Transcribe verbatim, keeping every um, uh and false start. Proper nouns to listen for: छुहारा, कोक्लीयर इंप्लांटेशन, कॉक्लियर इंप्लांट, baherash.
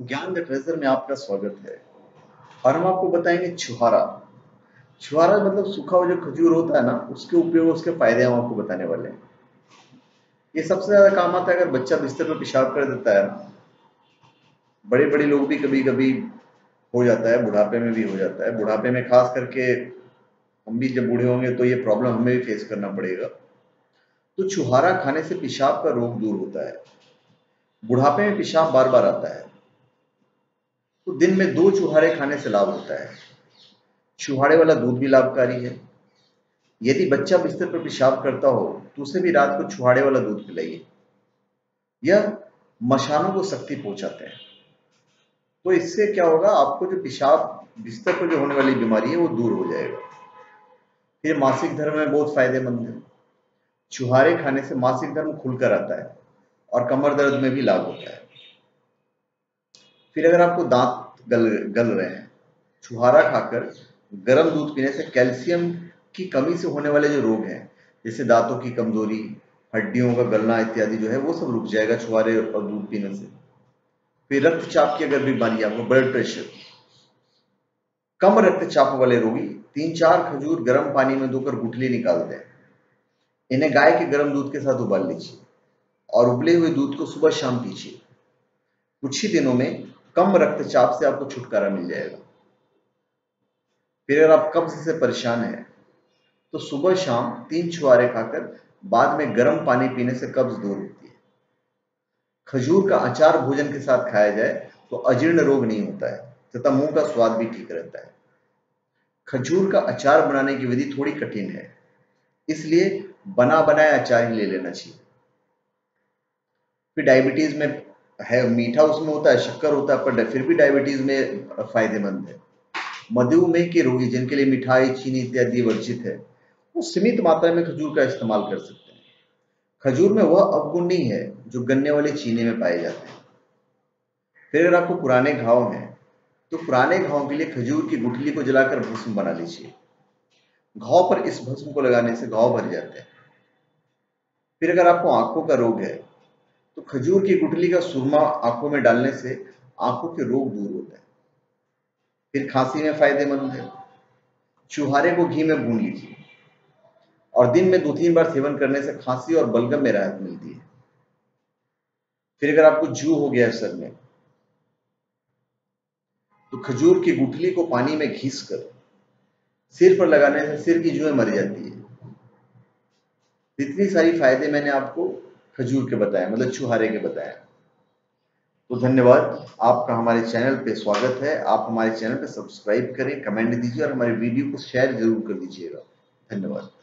ज्ञान के ट्रेजर में आपका स्वागत है। और हम आपको बताएंगे छुहारा। छुहारा मतलब सूखा हुआ जो खजूर होता है ना, उसके उपयोग, उसके फायदे हम आपको बताने वाले हैं। ये सबसे ज्यादा काम आता है अगर बच्चा बिस्तर पर पेशाब कर देता है ना, बड़े बड़े लोग भी कभी कभी हो जाता है, बुढ़ापे में भी हो जाता है। बुढ़ापे में खास करके हम भी जब बूढ़े होंगे तो ये प्रॉब्लम हमें भी फेस करना पड़ेगा। तो छुहारा खाने से पेशाब का रोग दूर होता है। बुढ़ापे में पेशाब बार बार आता है तो दिन में दो छुहारे खाने से लाभ होता है। छुहारे वाला दूध भी लाभकारी है। यदि बच्चा बिस्तर पर पेशाब करता हो तो उसे भी रात को छुहारे वाला दूध पिलाइए। यह मशानों को शक्ति पहुंचाते हैं। तो इससे क्या होगा, आपको जो पेशाब बिस्तर पर जो होने वाली बीमारी है वो दूर हो जाएगा। फिर मासिक धर्म में बहुत फायदेमंद है। छुहारे खाने से मासिक धर्म खुलकर आता है और कमर दर्द में भी लाभ होता है। फिर अगर आपको दांत गल गल रहे हैं, छुहारा खाकर गर्म दूध पीने से कैल्शियम की कमी से होने वाले जो रोग हैं, जैसे दांतों की कमजोरी, हड्डियों का गलना इत्यादि जो है वो सब रुक जाएगा छुहारे और दूध पीने से। फिर रक्तचाप की अगर बीमारी, आपको ब्लड प्रेशर, कम रक्तचाप वाले रोगी तीन चार खजूर गर्म पानी में धोकर गुठली निकाल दें। इन्हें गाय के गर्म दूध के साथ उबाल लीजिए और उबले हुए दूध को सुबह शाम पीजिए। कुछ ही दिनों में कम रक्तचाप से आपको छुटकारा मिल जाएगा। फिर अगर आप कब्ज से परेशान हैं तो सुबह शाम तीन छुहारे खाकर बाद में गर्म पानी पीने से कब्ज दूर होती है। खजूर का अचार भोजन के साथ खाया जाए तो अजीर्ण रोग नहीं होता है तथा मुंह का स्वाद भी ठीक रहता है। खजूर का अचार बनाने की विधि थोड़ी कठिन है, इसलिए बना बनाया अचार ही ले लेना चाहिए। फिर डायबिटीज में है, मीठा उसमें होता है, शक्कर होता है, पर फिर भी डायबिटीज में फायदेमंद है। मधुमेह के रोगी जिनके लिए मिठाई, चीनी इत्यादि वर्जित है, वो सीमित मात्रा में खजूर का इस्तेमाल कर सकते हैं। खजूर में वह अवगुण नहीं है जो गन्ने वाले चीनी में पाए जाते हैं। फिर अगर आपको पुराने घाव हैं तो पुराने घाव के लिए खजूर की गुठली को जलाकर भस्म बना लीजिए। घाव पर इस भस्म को लगाने से घाव भर जाते हैं। फिर अगर आपको आंखों का रोग है तो खजूर की गुठली का सुरमा आंखों में डालने से आंखों के रोग दूर होते हैं। फिर खांसी में फायदेमंद है। छुहारे को घी में भून लीजिए और दिन में दो तीन बार सेवन करने से खांसी और बलगम में राहत मिलती है। फिर अगर आपको जू हो गया है सर में तो खजूर की गुठली को पानी में घिस कर सिर पर लगाने से सिर की जुएं मर जाती है। इतनी सारी फायदे मैंने आपको खजूर के बताए, मतलब छुहारे के बताए। तो धन्यवाद, आपका हमारे चैनल पे स्वागत है। आप हमारे चैनल पे सब्सक्राइब करें, कमेंट दीजिए और हमारे वीडियो को शेयर जरूर कर दीजिएगा। धन्यवाद।